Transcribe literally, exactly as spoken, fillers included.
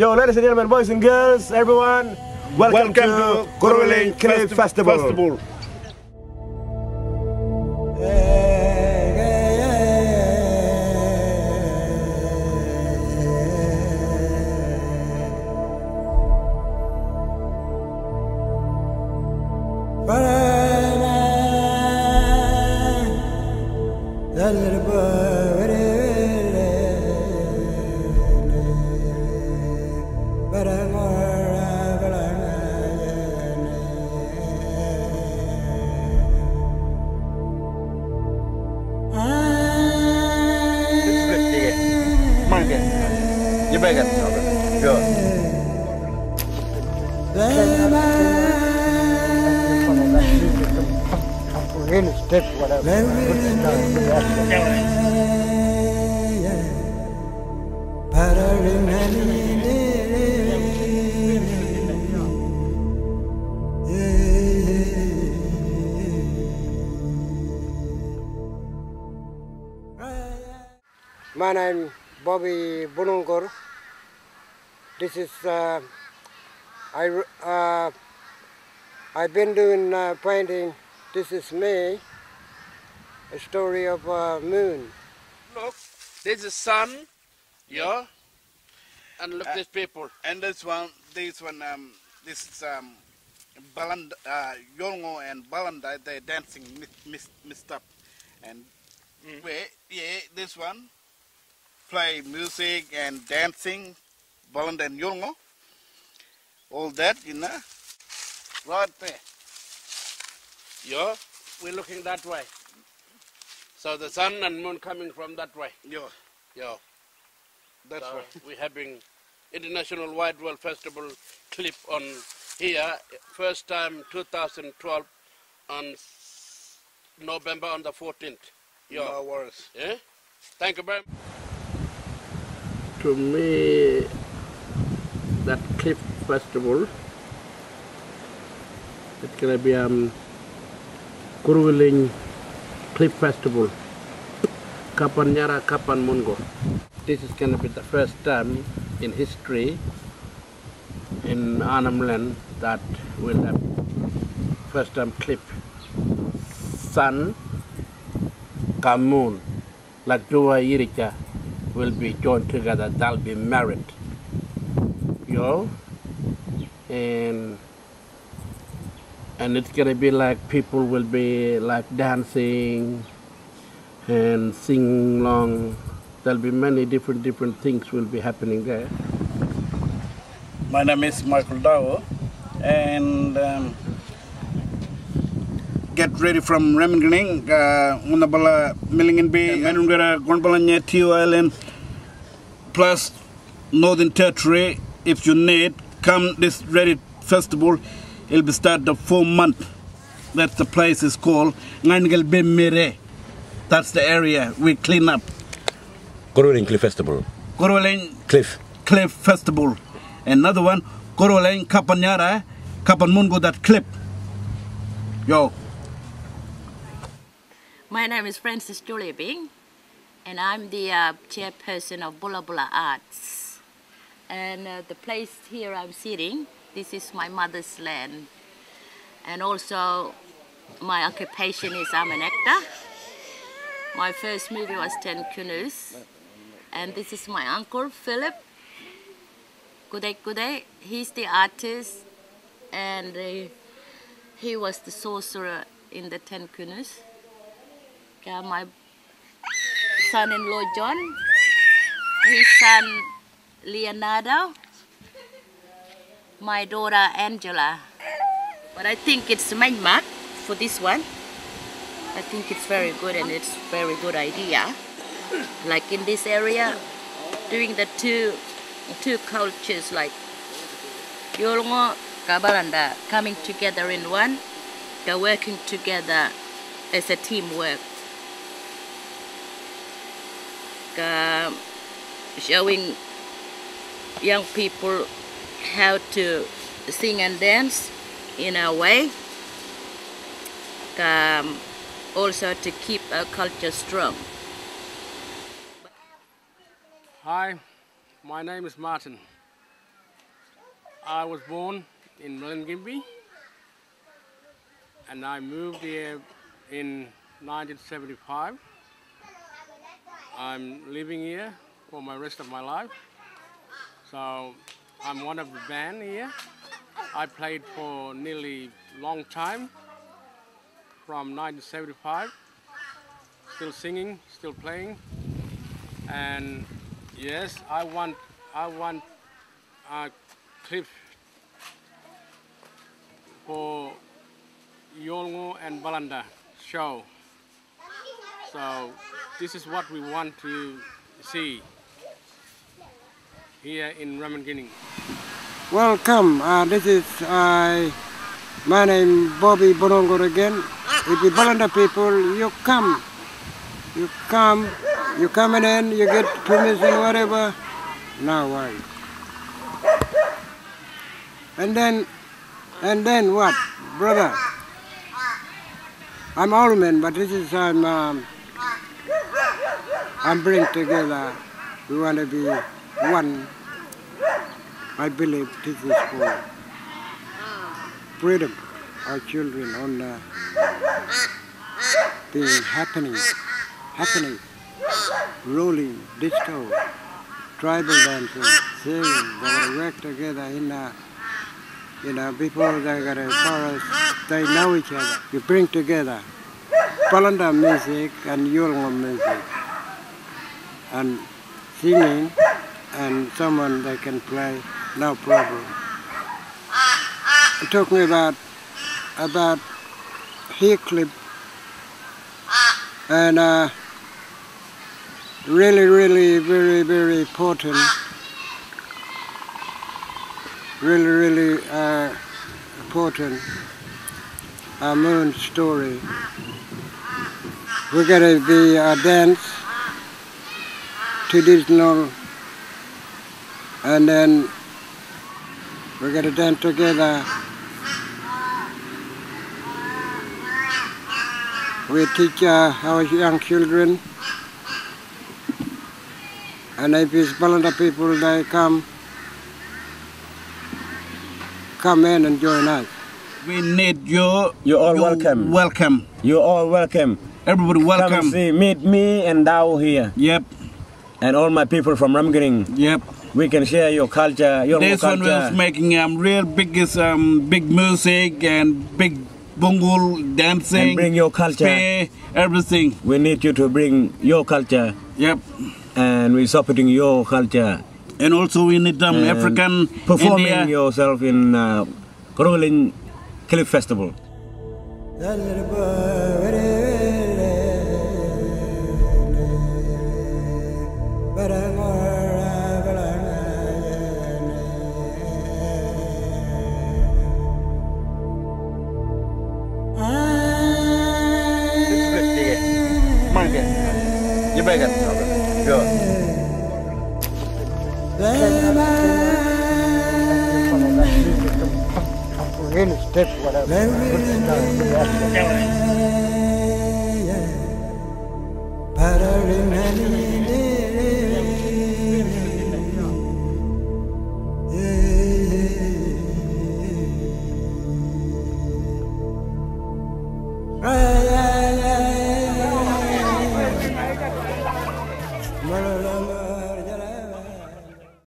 Yo, ladies and gentlemen, boys and girls, everyone, welcome, welcome to, to Gurrwiling Eclipse Festival. Festival. My name Bobby Bunungur. This is uh, I uh, I've been doing uh, painting. This is me. A story of uh, moon. Look, there's a sun. Yeah. And look, uh, this people. And this one, this one, um, this is um, Balanda, uh, Yolngu and Balanda. They're dancing mixed, mixed up. And mm. wait, yeah, this one. Play music and dancing, Balanda and Yolngu, all that, you know, right there. Yeah, we're looking that way. So the sun and moon coming from that way. Yeah, yeah. That's so right. We're having International Wide World Festival clip on here, first time two thousand twelve on November on the fourteenth. Yeah. No worries. Yeah. Thank you very much. To me, that clip festival, it can be a um, Gurrwiling Clip Festival, Kapan Yara Kapan Mungo. This is going to be the first time in history in Arnhem Land that we'll have first time clip sun, Kamun, Lakdhuwa Yirika will be joined together, they'll be married, you know, and, and it's going to be like people will be like dancing and sing along. There'll be many different, different things will be happening there. My name is Michael Dow, and um, get ready from Ramingining, uh, Munabala Milingimbi, Gwanbalanya, Tiwi Island, plus Northern Territory. If you need, come this ready festival. It'll be start the four month. That's the place is called Mere. That's the area we clean up. Gurrwiling Cliff Festival. Gurrwiling Cliff Cliff Festival. Another one, Gurrwiling Kapan Yara Kapan Mungo. That clip. Yo. My name is Frances Julia Bing, and I'm the uh, chairperson of Bula Bula Arts. And uh, the place here I'm sitting, this is my mother's land. And also, my occupation is I'm an actor. My first movie was Ten Canoes. And this is my uncle, Philip Kudai Kudai. He's the artist, and uh, he was the sorcerer in the Ten Canoes. Uh, my son-in-law John, his son Leonardo, my daughter Angela. But I think it's the main mark for this one. I think it's very good, and it's very good idea. Like in this area, doing the two two cultures like Yolngu, Kabaranda, coming together in one. They're working together as a teamwork. Uh, showing young people how to sing and dance in a way, um, also to keep our culture strong. Hi, my name is Martin. I was born in Milingimbi and I moved here in nineteen seventy-five. I'm living here for my rest of my life. So I'm one of the band here. I played for nearly long time, from nineteen seventy-five, still singing, still playing. And yes, I want, I want a clip for Yolngu and Balanda show. So this is what we want to see here in Ramingining. Welcome. Uh, this is uh, my name Bobby Bunungur again. If you Balanda people, you come, you come, you come and then you get permission, whatever. Now why? And then, and then what, brother? I'm all men, but this is I'm. Um, I'm bring together. We want to be one. I believe this is for freedom, our children on uh, being happening, happening, ruling, disco, tribal dancing, singing, they gotta work together in a, you know, before they got a forest, they know each other. You bring together Balanda music and Yolngu music and singing and someone they can play. No problem. I'm talking about about hair clip and uh, really, really, very, very important. Really, really uh, important. Our moon story. We're gonna be a uh, dance traditional, and then. We're gonna dance together. We teach uh, our young children, and if it's Balanda people, they come, come in and join us. We need you. You're all you welcome. Welcome. You're all welcome. Everybody welcome. Come see, meet me and Dow here. Yep. And all my people from Ramingining. Yep. We can share your culture, your culture. This one was making um, real biggest, um, big music and big bungul dancing. And bring your culture. Pay, everything. We need you to bring your culture. Yep. And we're supporting your culture. And also we need um, African performing India. Yourself in uh, Gurrwiling Eclipse Festival. You break it. Sure. Step, whatever. Well,